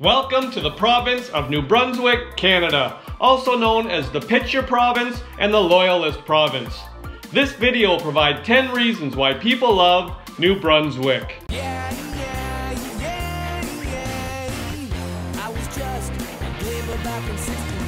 Welcome to the province of New Brunswick, Canada, also known as the Pitcher Province and the Loyalist Province. This video will provide 10 reasons why people love New Brunswick. I was just a glimmer back in 69.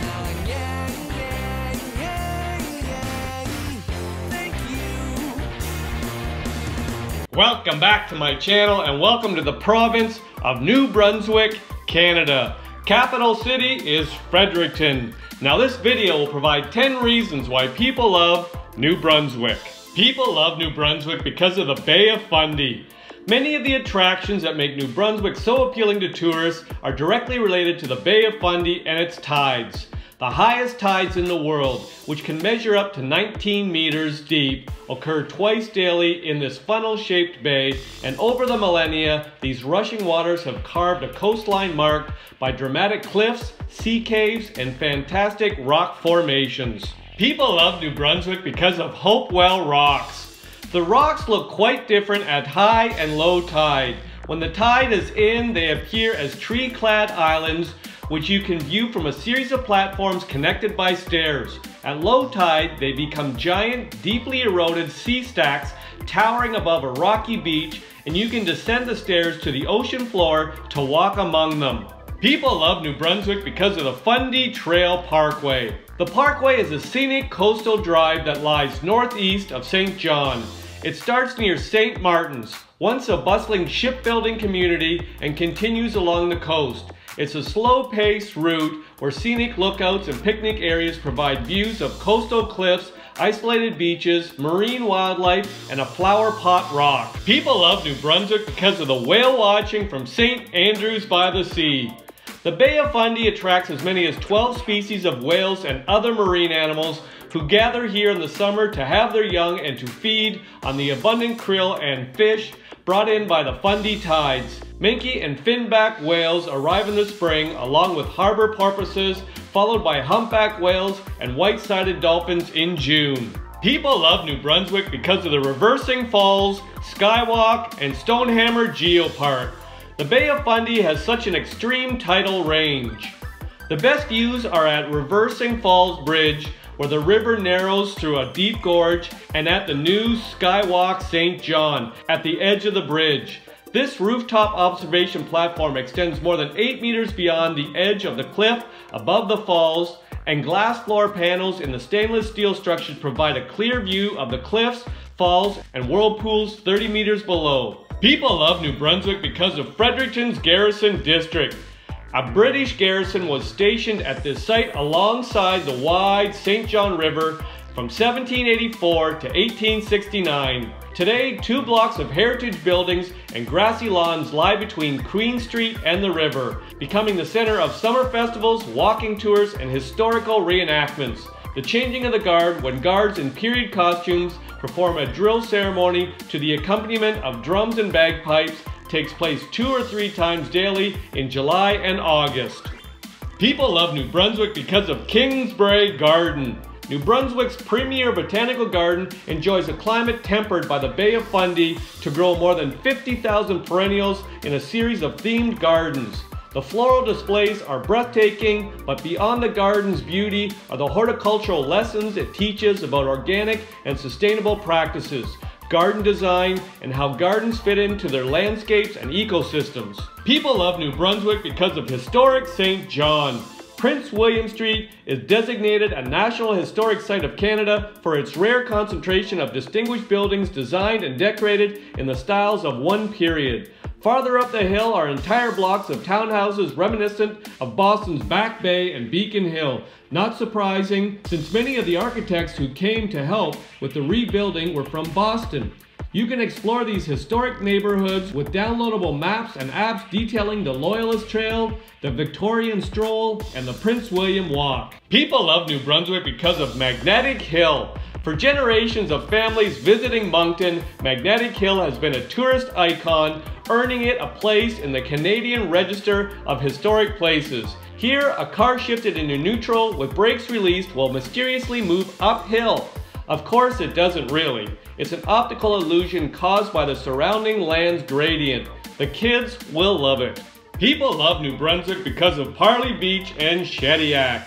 Thank you. Welcome back to my channel and welcome to the province of New Brunswick, Canada. Capital city is Fredericton. Now this video will provide 10 reasons why people love New Brunswick. People love New Brunswick because of the Bay of Fundy. Many of the attractions that make New Brunswick so appealing to tourists are directly related to the Bay of Fundy and its tides. The highest tides in the world, which can measure up to 19 meters deep, occur twice daily in this funnel-shaped bay, and over the millennia, these rushing waters have carved a coastline marked by dramatic cliffs, sea caves, and fantastic rock formations. People love New Brunswick because of Hopewell Rocks. The rocks look quite different at high and low tide. When the tide is in, they appear as tree-clad islands, which you can view from a series of platforms connected by stairs. At low tide, they become giant, deeply eroded sea stacks towering above a rocky beach, and you can descend the stairs to the ocean floor to walk among them. People love New Brunswick because of the Fundy Trail Parkway. The parkway is a scenic coastal drive that lies northeast of Saint John. It starts near St. Martin's, once a bustling shipbuilding community, and continues along the coast. It's a slow-paced route where scenic lookouts and picnic areas provide views of coastal cliffs, isolated beaches, marine wildlife, and a flower pot rock. People love New Brunswick because of the whale watching from St. Andrews by the Sea. The Bay of Fundy attracts as many as 12 species of whales and other marine animals who gather here in the summer to have their young and to feed on the abundant krill and fish brought in by the Fundy tides. Minke and finback whales arrive in the spring along with harbor porpoises, followed by humpback whales and white-sided dolphins in June. People love New Brunswick because of the Reversing Falls, Skywalk, and Stonehammer Geopark. The Bay of Fundy has such an extreme tidal range. The best views are at Reversing Falls Bridge, where the river narrows through a deep gorge, and at the new Skywalk Saint John at the edge of the bridge. This rooftop observation platform extends more than 8 meters beyond the edge of the cliff above the falls, and glass floor panels in the stainless steel structures provide a clear view of the cliffs, falls, and whirlpools 30 meters below. People love New Brunswick because of Fredericton's Garrison District. A British garrison was stationed at this site alongside the wide St. John River from 1784 to 1869. Today, two blocks of heritage buildings and grassy lawns lie between Queen Street and the river, becoming the center of summer festivals, walking tours, and historical reenactments. The changing of the guard, when guards in period costumes perform a drill ceremony to the accompaniment of drums and bagpipes, takes place 2 or 3 times daily in July and August. People love New Brunswick because of Kingsbrae Garden. New Brunswick's premier botanical garden enjoys a climate tempered by the Bay of Fundy to grow more than 50,000 perennials in a series of themed gardens. The floral displays are breathtaking, but beyond the garden's beauty are the horticultural lessons it teaches about organic and sustainable practices, garden design, and how gardens fit into their landscapes and ecosystems. People love New Brunswick because of historic St. John. Prince William Street is designated a National Historic Site of Canada for its rare concentration of distinguished buildings designed and decorated in the styles of one period. Farther up the hill are entire blocks of townhouses reminiscent of Boston's Back Bay and Beacon Hill. Not surprising, since many of the architects who came to help with the rebuilding were from Boston. You can explore these historic neighborhoods with downloadable maps and apps detailing the Loyalist Trail, the Victorian Stroll, and the Prince William Walk. People love New Brunswick because of Magnetic Hill. For generations of families visiting Moncton, Magnetic Hill has been a tourist icon, earning it a place in the Canadian Register of Historic Places. Here, a car shifted into neutral with brakes released will mysteriously move uphill. Of course, it doesn't really. It's an optical illusion caused by the surrounding land's gradient. The kids will love it. People love New Brunswick because of Parlee Beach and Shediac.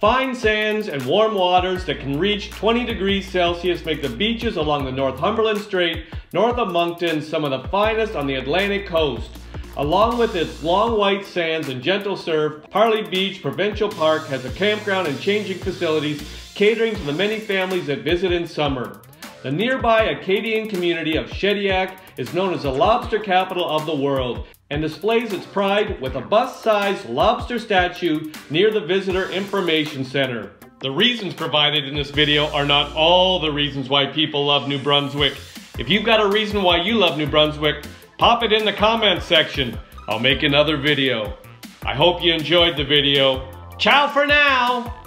Fine sands and warm waters that can reach 20 degrees Celsius make the beaches along the Northumberland Strait, north of Moncton, some of the finest on the Atlantic coast. Along with its long white sands and gentle surf, Parlee Beach Provincial Park has a campground and changing facilities catering to the many families that visit in summer. The nearby Acadian community of Shediac is known as the lobster capital of the world and displays its pride with a bust-sized lobster statue near the Visitor Information Center. The reasons provided in this video are not all the reasons why people love New Brunswick. If you've got a reason why you love New Brunswick, pop it in the comments section. I'll make another video. I hope you enjoyed the video. Ciao for now!